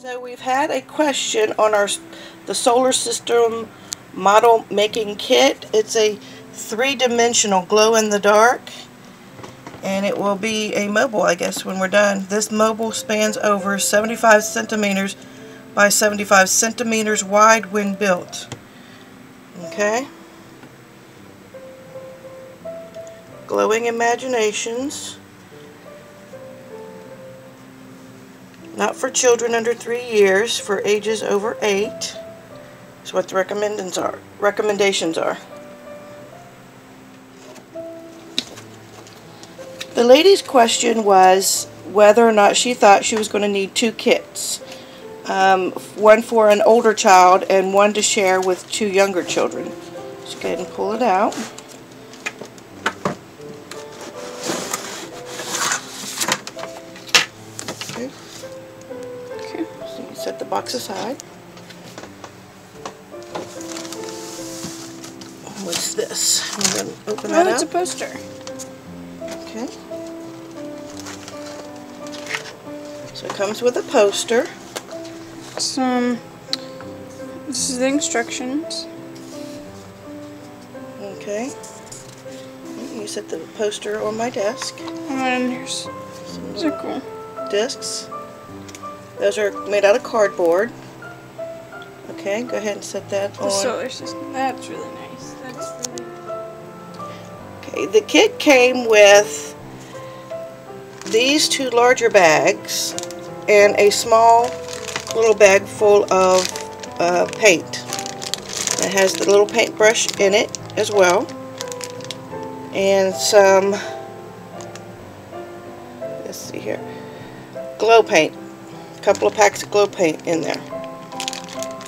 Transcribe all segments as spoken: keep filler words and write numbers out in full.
So we've had a question on our the solar system model making kit. It's a three-dimensional glow in the dark, and it will be a mobile, I guess, when we're done. This mobile spans over seventy-five centimeters by seventy-five centimeters wide when built. Okay. Glowing imaginations. Not for children under three years, for ages over eight. That's what the recommendations are. Recommendations are. The lady's question was whether or not she thought she was going to need two kits, um, one for an older child and one to share with two younger children. Let's go ahead and pull it out. Okay, okay. So you set the box aside. What's this? I'm going to open that up. Oh, it's a poster. Okay. So it comes with a poster. Some. This is the instructions. Okay. You set the poster on my desk. And here's some those are cool discs. Those are made out of cardboard. Okay. Go ahead and set that the on. The solar system. That's really nice. That's really. Okay. The kit came with these two larger bags and a small little bag full of uh, paint. It has the little paintbrush in it as well, and some, let's see here, glow paint, a couple of packs of glow paint in there.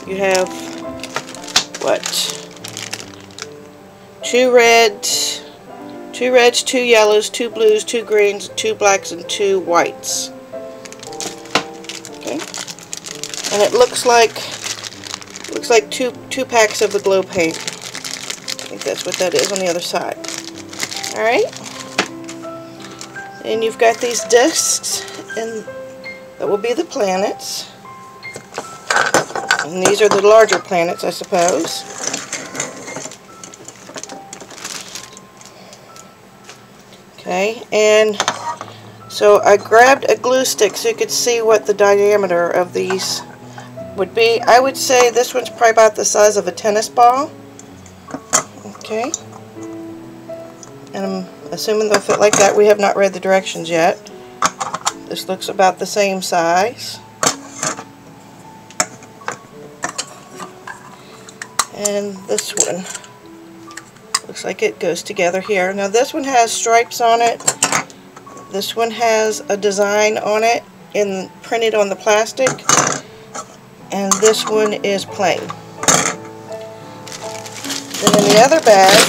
You have what, two reds, two reds, two yellows, two blues, two greens, two blacks, and two whites. Okay, and it looks like looks like two two packs of the glow paint. I think that's what that is on the other side. All right, and you've got these discs, and that will be the planets. And these are the larger planets, I suppose. Okay, and so I grabbed a glue stick so you could see what the diameter of these would be. I would say this one's probably about the size of a tennis ball. Okay, and I'm assuming they'll fit like that. We have not read the directions yet. This looks about the same size. And this one. Looks like it goes together here. Now this one has stripes on it. This one has a design on it in, printed on the plastic. And this one is plain. Then in the other bag,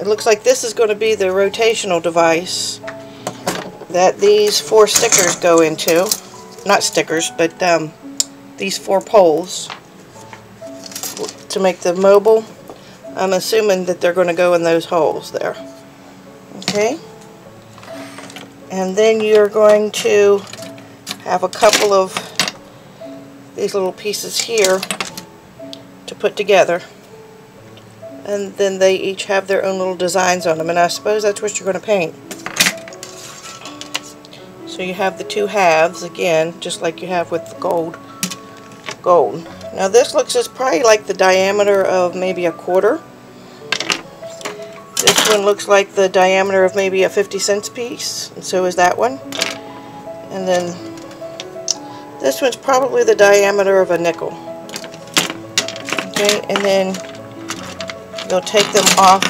it looks like this is going to be the rotational device that these four stickers go into. Not stickers, but um, these four poles. To make the mobile, I'm assuming that they're going to go in those holes there. Okay, and then you're going to have a couple of these little pieces here to put together, and then they each have their own little designs on them, and I suppose that's what you're going to paint. So you have the two halves again, just like you have with the gold gold. Now this looks is probably like the diameter of maybe a quarter. This one looks like the diameter of maybe a fifty cents piece, and so is that one. And then this one's probably the diameter of a nickel. Okay, and then you'll take them off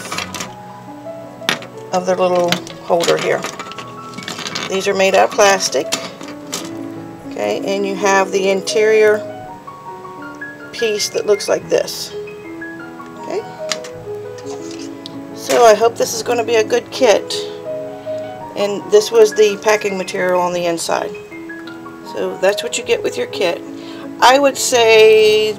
of their little holder here. These are made out of plastic. Okay, and you have the interior piece that looks like this. Okay, so I hope this is going to be a good kit, and this was the packing material on the inside. So that's what you get with your kit. I would say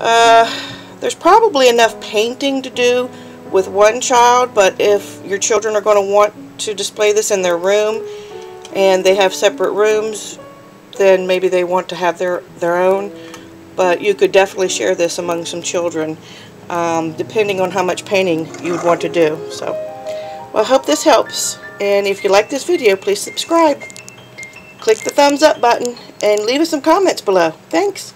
uh, there's probably enough painting to do with one child, but if your children are going to want to display this in their room and they have separate rooms, then maybe they want to have their their own. But you could definitely share this among some children, um, depending on how much painting you would want to do. So, well, I hope this helps. And if you like this video, please subscribe. Click the thumbs up button and leave us some comments below. Thanks.